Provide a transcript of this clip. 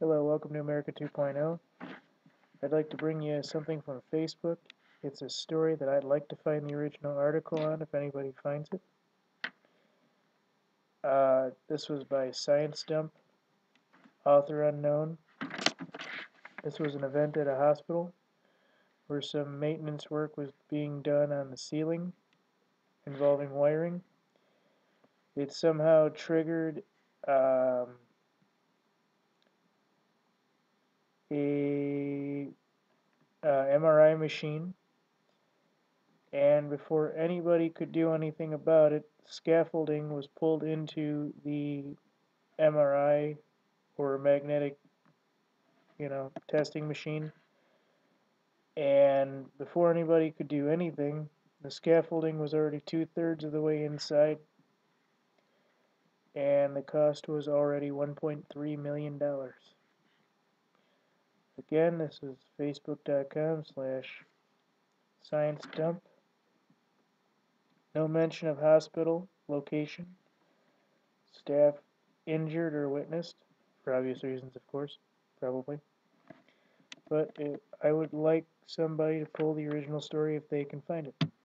Hello, welcome to America 2.0. I'd like to bring you something from Facebook. It's a story that I'd like to find the original article on if anybody finds it. This was by Science Dump, author unknown. This was an event at a hospital where some maintenance work was being done on the ceiling involving wiring. It somehow triggered a MRI machine, and before anybody could do anything about it, scaffolding was pulled into the MRI or magnetic, testing machine, and before anybody could do anything, the scaffolding was already 2/3 of the way inside, and the cost was already $1.3 million. Again, this is facebook.com/science dump. No mention of hospital, location, staff injured or witnessed, for obvious reasons, of course, probably. But I would like somebody to pull the original story if they can find it.